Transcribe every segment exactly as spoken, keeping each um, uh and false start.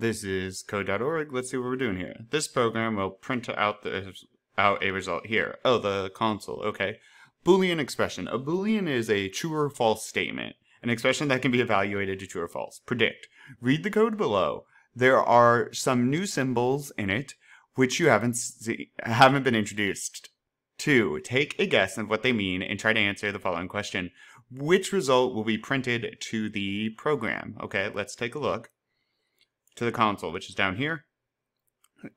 This is code dot org. Let's see what we're doing here. This program will print out the out a result here. Oh, the console. Okay. Boolean expression. A Boolean is a true or false statement, an expression that can be evaluated to true or false. Predict. Read the code below. There are some new symbols in it which you haven't see, haven't been introduced to. Take a guess at what they mean and try to answer the following question. Which result will be printed to the program? Okay, let's take a look. To the console, which is down here.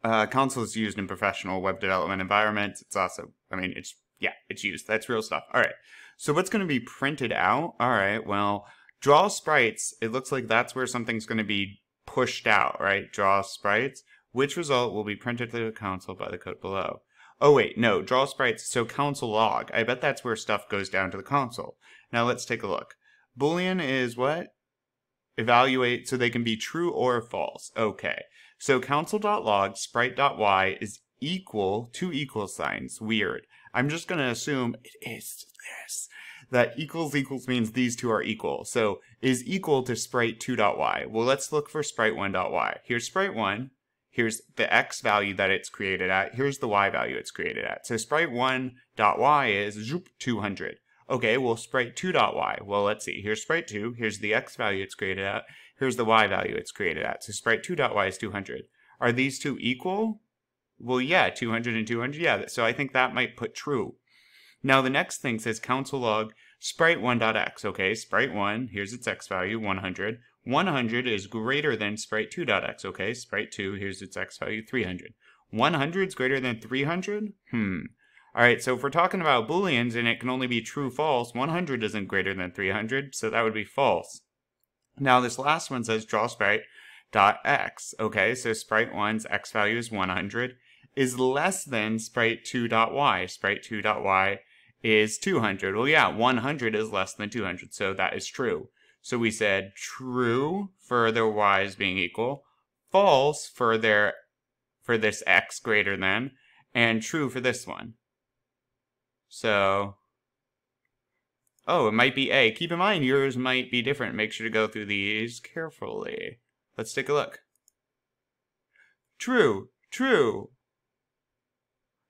Uh, console is used in professional web development environments. It's also, I mean, it's, yeah, it's used. That's real stuff. All right. So what's going to be printed out? All right. Well, draw sprites. It looks like that's where something's going to be pushed out, right? Draw sprites. Which result will be printed to the console by the code below? Oh, wait, no, draw sprites. So console log. I bet that's where stuff goes down to the console. Now let's take a look. Boolean is what? Evaluate so they can be true or false. Okay, so console.log sprite.y is equal to equal signs. Weird. I'm just going to assume it is this. That equals equals means these two are equal. So is equal to sprite two dot y. Well, let's look for sprite one dot y. Here's sprite one. Here's the x value that it's created at. Here's the y value it's created at. So sprite one dot y is zoop two hundred. Okay, well, sprite two dot y. Well, let's see. Here's sprite two. Here's the x value it's created at. Here's the y value it's created at. So sprite two dot y is two hundred. Are these two equal? Well, yeah, two hundred and two hundred. Yeah, so I think that might put true. Now, the next thing says console log sprite one dot x. Okay, sprite one, here's its x value, one hundred. one hundred is greater than sprite two dot x. Okay, sprite two, here's its x value, three hundred. one hundred is greater than three hundred? Hmm. All right, so if we're talking about Booleans and it can only be true, false, one hundred isn't greater than three hundred, so that would be false. Now this last one says draw sprite dot x. Okay, so sprite one's x value is one hundred is less than sprite two dot y. sprite two dot y is two hundred. Well, yeah, one hundred is less than two hundred, so that is true. So we said true for their y's being equal, false for their for this x greater than, and true for this one. So, oh, it might be A. Keep in mind, yours might be different. Make sure to go through these carefully. Let's take a look. True, true,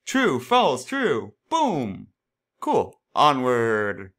true, false, true. Boom. Cool. Onward.